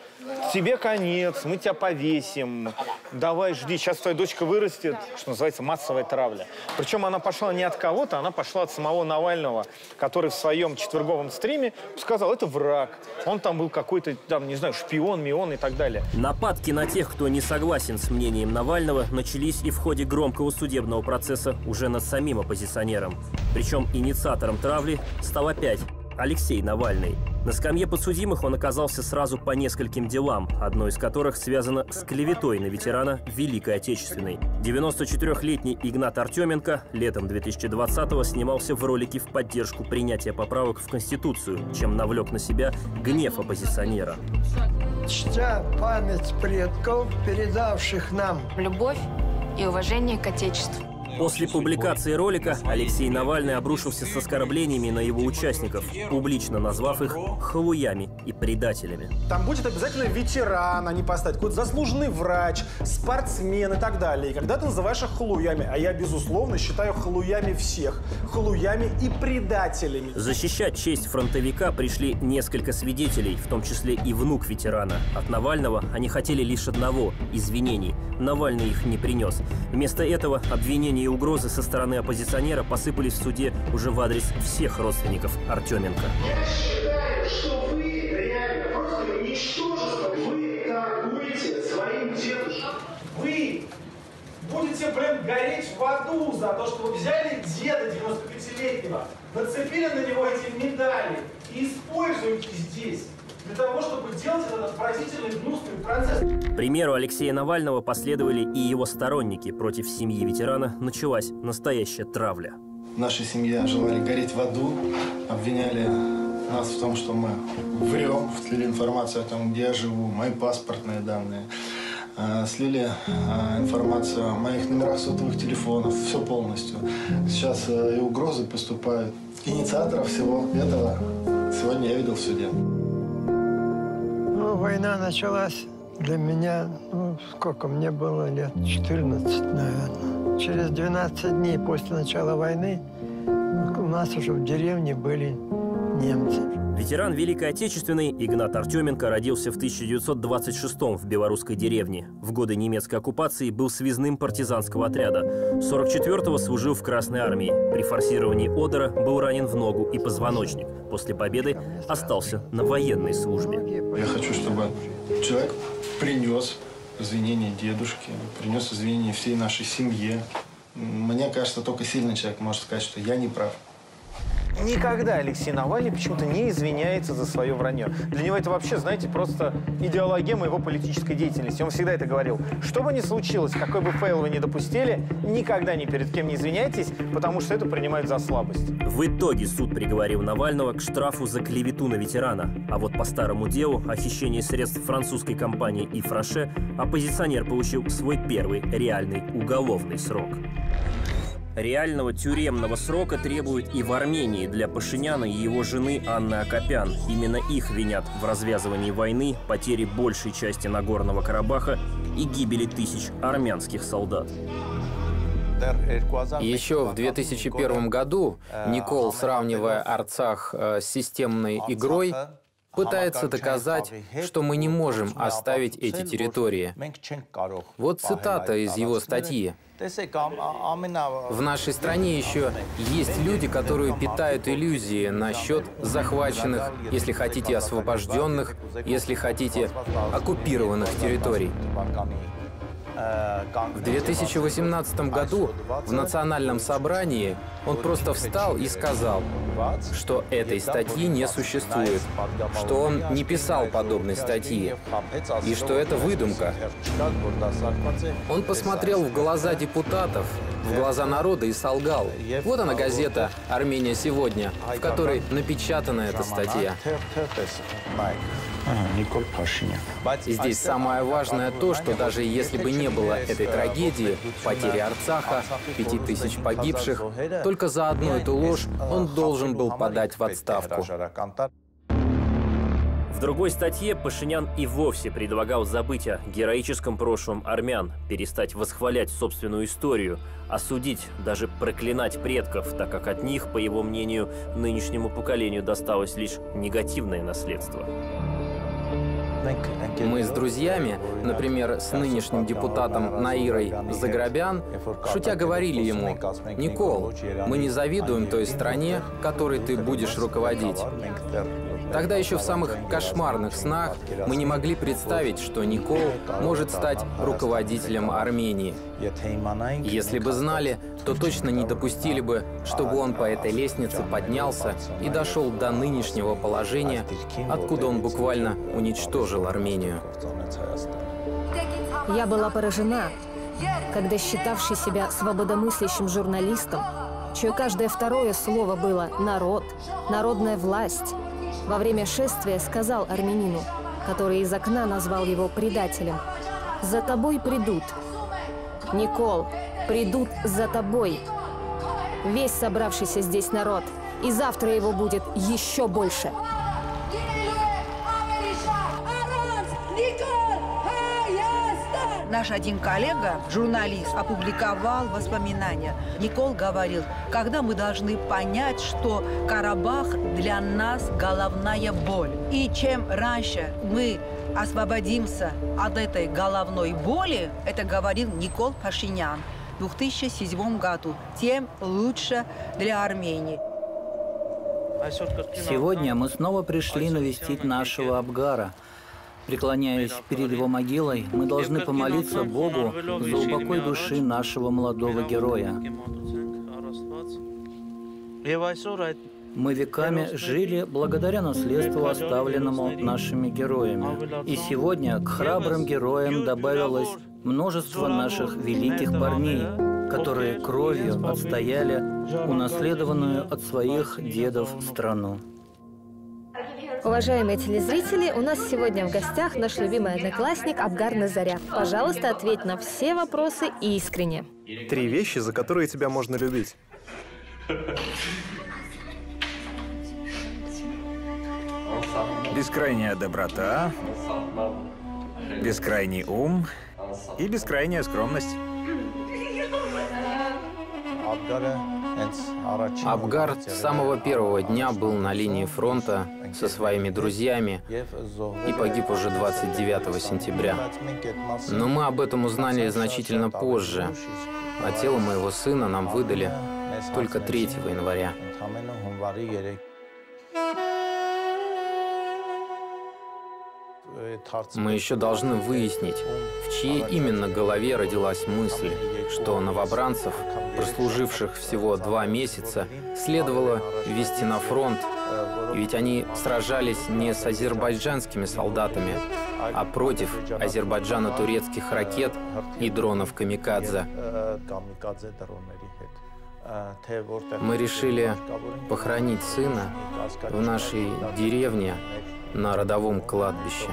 Тебе конец, мы тебя повесим, давай жди, сейчас твоя дочка вырастет. Что называется, массовая травля. Причем она пошла не от кого-то, она пошла от самого Навального, который в своем четверговом стриме сказал, это враг. Он там был какой-то, там, не знаю, шпион, мион и так далее. Нападки на тех, кто не согласен с мнением Навального, начались и в ходе громкого судебного процесса уже над самим оппозиционером. Причем инициатором травли стал опять Алексей Навальный. На скамье подсудимых он оказался сразу по нескольким делам, одно из которых связано с клеветой на ветерана Великой Отечественной. 94-летний Игнат Артеменко летом 2020-го снимался в ролике в поддержку принятия поправок в Конституцию, чем навлек на себя гнев оппозиционера. Чтя память предков, передавших нам любовь и уважение к Отечеству. После публикации ролика Алексей Навальный обрушился с оскорблениями на его участников, публично назвав их халуями и предателями. Там будет обязательно ветеран, они поставят, какой-то заслуженный врач, спортсмен и так далее. И когда ты называешь их халуями, а я, безусловно, считаю халуями всех, халуями и предателями. Защищать честь фронтовика пришли несколько свидетелей, в том числе и внук ветерана. От Навального они хотели лишь одного – извинений. Навальный их не принес. Вместо этого обвинения угрозы со стороны оппозиционера посыпались в суде уже в адрес всех родственников Артеменко. Я считаю, что вы реально просто ничтожество. Вы торгуете своим дедушкой. Вы будете, блин, гореть в аду за то, что вы взяли деда 95-летнего, нацепили на него эти медали и используете здесь. Для того, чтобы делать этот поразительный гнусный процесс. К примеру Алексея Навального последовали и его сторонники. Против семьи ветерана началась настоящая травля. Наша семья желали гореть в аду, обвиняли нас в том, что мы врем, слили информацию о том, где я живу, мои паспортные данные, слили информацию о моих номерах сотовых телефонов, все полностью. Сейчас и угрозы поступают. Инициаторов всего этого сегодня я видел в суде. Война началась для меня, ну, сколько мне было лет, 14, наверное. Через 12 дней после начала войны у нас уже в деревне были немцы. Ветеран Великой Отечественной Игнат Артеменко родился в 1926-м в белорусской деревне. В годы немецкой оккупации был связным партизанского отряда. 44-го служил в Красной армии. При форсировании Одера был ранен в ногу и позвоночник. После победы остался на военной службе. Я хочу, чтобы человек принес извинения дедушке, принес извинения всей нашей семье. Мне кажется, только сильный человек может сказать, что я не прав. Никогда Алексей Навальный почему-то не извиняется за свое вранье. Для него это вообще, знаете, просто идеологема его политической деятельности. Он всегда это говорил. Что бы ни случилось, какой бы фейл вы ни допустили, никогда ни перед кем не извиняйтесь, потому что это принимают за слабость. В итоге суд приговорил Навального к штрафу за клевету на ветерана. А вот по старому делу о хищении средств французской компании «Ифраше» оппозиционер получил свой первый реальный уголовный срок. Реального тюремного срока требуют и в Армении для Пашиняна и его жены Анны Акопян. Именно их винят в развязывании войны, потере большей части Нагорного Карабаха и гибели тысяч армянских солдат. Еще в 2001 году Никол, сравнивая Арцах с системной игрой, пытается доказать, что мы не можем оставить эти территории. Вот цитата из его статьи. В нашей стране еще есть люди, которые питают иллюзии насчет захваченных, если хотите, освобожденных, если хотите, оккупированных территорий. В 2018 году в Национальном собрании он просто встал и сказал, что этой статьи не существует, что он не писал подобной статьи и что это выдумка. Он посмотрел в глаза депутатов, в глаза народа и солгал. Вот она газета «Армения сегодня», в которой напечатана эта статья. Никол Пашинян. Здесь самое важное то, что даже если бы не было этой трагедии, потери Арцаха, 5000 погибших, только за одну эту ложь он должен был подать в отставку. В другой статье Пашинян и вовсе предлагал забыть о героическом прошлом армян, перестать восхвалять собственную историю, осудить, даже проклинать предков, так как от них, по его мнению, нынешнему поколению досталось лишь негативное наследство. Мы с друзьями, например, с нынешним депутатом Наирой Заграбян, шутя говорили ему: «Никол, мы не завидуем той стране, которой ты будешь руководить». Тогда еще в самых кошмарных снах мы не могли представить, что Никол может стать руководителем Армении. Если бы знали, то точно не допустили бы, чтобы он по этой лестнице поднялся и дошел до нынешнего положения, откуда он буквально уничтожил Армению. Я была поражена, когда считавший себя свободомыслящим журналистом, чье каждое второе слово было «народ», «народная власть», во время шествия сказал армянину, который из окна назвал его предателем: «За тобой придут». Никол, придут за тобой. Весь собравшийся здесь народ, и завтра его будет еще больше. Наш один коллега, журналист, опубликовал воспоминания. Никол говорил: когда мы должны понять, что Карабах для нас головная боль. И чем раньше мы освободимся от этой головной боли, это говорил Никол Пашинян в 2007 году, тем лучше для Армении. Сегодня мы снова пришли навестить нашего Абгара. Преклоняясь перед его могилой, мы должны помолиться Богу за упокой души нашего молодого героя. Мы веками жили благодаря наследству, оставленному нашими героями. И сегодня к храбрым героям добавилось множество наших великих парней, которые кровью отстояли унаследованную от своих дедов страну. Уважаемые телезрители, у нас сегодня в гостях наш любимый одноклассник Абгар Назарян. Пожалуйста, ответь на все вопросы искренне. Три вещи, за которые тебя можно любить. Бескрайняя доброта, бескрайний ум и бескрайняя скромность. Абгар с самого первого дня был на линии фронта со своими друзьями и погиб уже 29 сентября. Но мы об этом узнали значительно позже, а тело моего сына нам выдали только 3 января. Мы еще должны выяснить, в чьей именно голове родилась мысль, что новобранцев, прослуживших всего 2 месяца, следовало вести на фронт, ведь они сражались не с азербайджанскими солдатами, а против Азербайджана турецких ракет и дронов камикадзе. Мы решили похоронить сына в нашей деревне на родовом кладбище.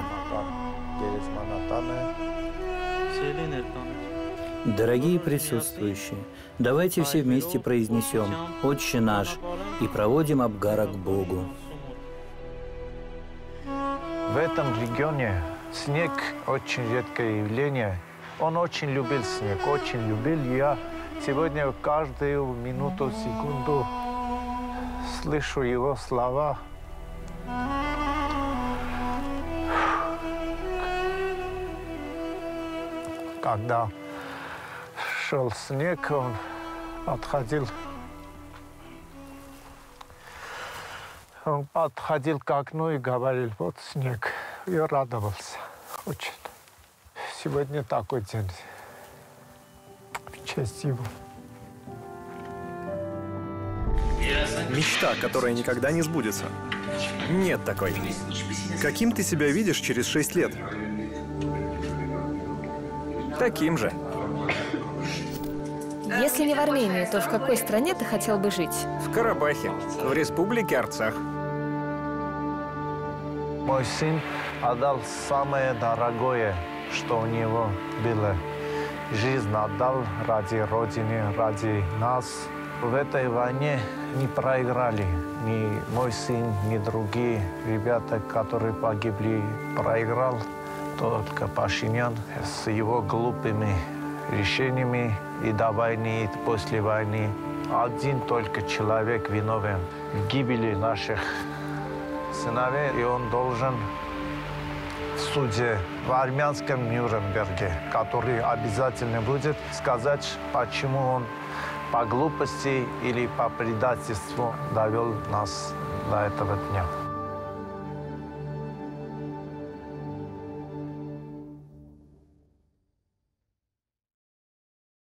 Дорогие присутствующие, давайте все вместе произнесем «Отче наш» и проводим Абгара к Богу. В этом регионе снег очень редкое явление. Он очень любил снег, очень любил. Я сегодня каждую минуту, секунду слышу его слова. Когда шел снег, он отходил к окну и говорил: вот снег. Я радовался очень. Сегодня такой день. В честь его. Мечта, которая никогда не сбудется. Нет такой. Каким ты себя видишь через 6 лет? Таким же. Если не в Армении, то в какой стране ты хотел бы жить? В Карабахе, в республике Арцах. Мой сын отдал самое дорогое, что у него было. Жизнь отдал ради Родины, ради нас. В этой войне не проиграли ни мой сын, ни другие ребята, которые погибли. Проиграл только Пашинян с его глупыми решениями и до войны, и после войны. Один только человек виновен в гибели наших сыновей, и он должен в суде в армянском Нюрнберге, который обязательно будет, сказать, почему он по глупости или по предательству довел нас до этого дня.